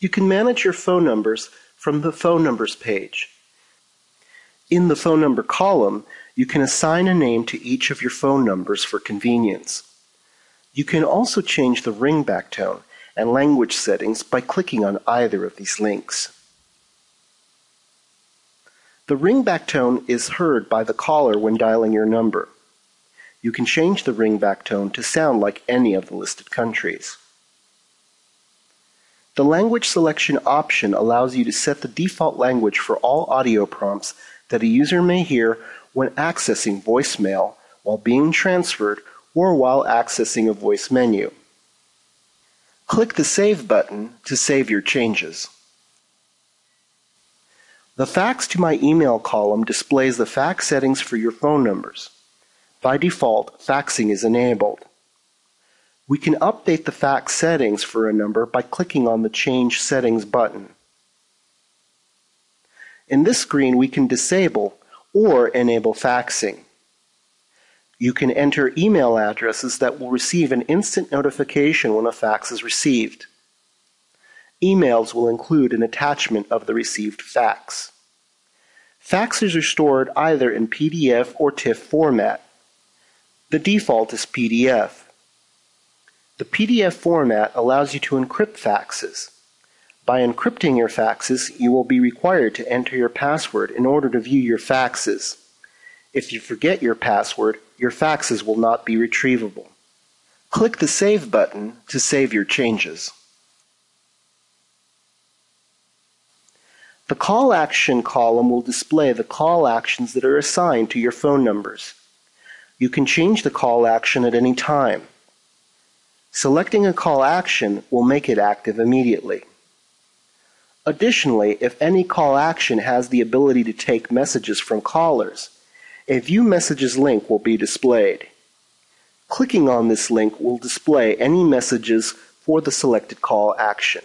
You can manage your phone numbers from the phone numbers page. In the phone number column, you can assign a name to each of your phone numbers for convenience. You can also change the ringback tone and language settings by clicking on either of these links. The ringback tone is heard by the caller when dialing your number. You can change the ringback tone to sound like any of the listed countries. The language selection option allows you to set the default language for all audio prompts that a user may hear when accessing voicemail, while being transferred, or while accessing a voice menu. Click the Save button to save your changes. The Fax to My Email column displays the fax settings for your phone numbers. By default, faxing is enabled. We can update the fax settings for a number by clicking on the Change Settings button. In this screen, we can disable or enable faxing. You can enter email addresses that will receive an instant notification when a fax is received. Emails will include an attachment of the received fax. Faxes are stored either in PDF or TIFF format. The default is PDF. The PDF format allows you to encrypt faxes. By encrypting your faxes, you will be required to enter your password in order to view your faxes. If you forget your password, your faxes will not be retrievable. Click the Save button to save your changes. The Call Action column will display the call actions that are assigned to your phone numbers. You can change the call action at any time. Selecting a call action will make it active immediately. Additionally, if any call action has the ability to take messages from callers, a View Messages link will be displayed. Clicking on this link will display any messages for the selected call action.